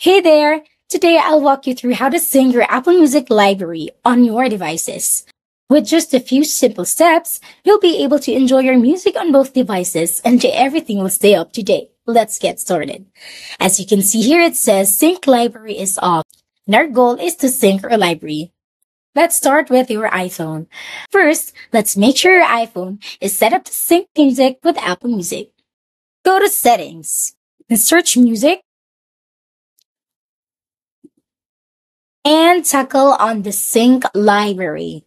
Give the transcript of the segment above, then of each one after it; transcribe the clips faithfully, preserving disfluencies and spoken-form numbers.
Hey there! Today I'll walk you through how to sync your Apple Music library on your devices. With just a few simple steps, you'll be able to enjoy your music on both devices and everything will stay up to date. Let's get started. As you can see here, it says Sync Library is off, and our goal is to sync our library. Let's start with your iPhone. First, let's make sure your iPhone is set up to sync music with Apple Music. Go to Settings and search Music. And tackle on the sync library.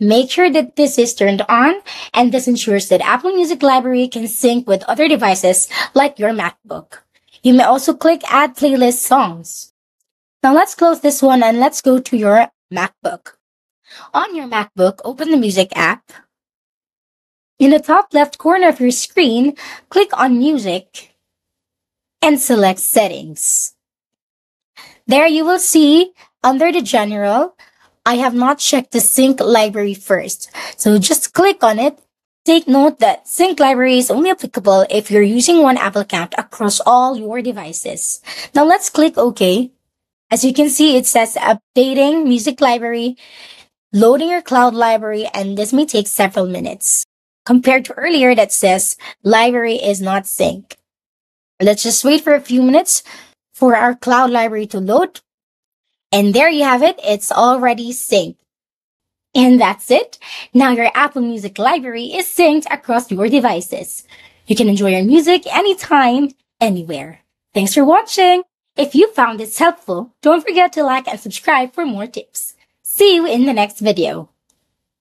Make sure that this is turned on, and this ensures that Apple Music library can sync with other devices like your MacBook. You may also click Add Playlist Songs. Now let's close this one and let's go to your MacBook. On your MacBook, open the Music app. In the top left corner of your screen, click on Music and select Settings. There you will see under the general, I have not checked the sync library first. So just click on it. Take note that sync library is only applicable if you're using one Apple account across all your devices. Now let's click OK. As you can see, it says updating music library, loading your cloud library, and this may take several minutes. Compared to earlier that says library is not sync. Let's just wait for a few minutes for our cloud library to load. And there you have it. It's already synced. And that's it. Now your Apple Music library is synced across your devices. You can enjoy your music anytime, anywhere. Thanks for watching. If you found this helpful, don't forget to like and subscribe for more tips. See you in the next video.